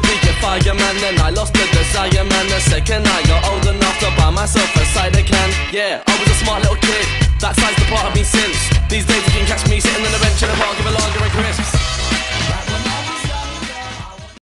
to be a fireman, then I lost the desire, man. The second I got old enough to buy myself a cider can, yeah.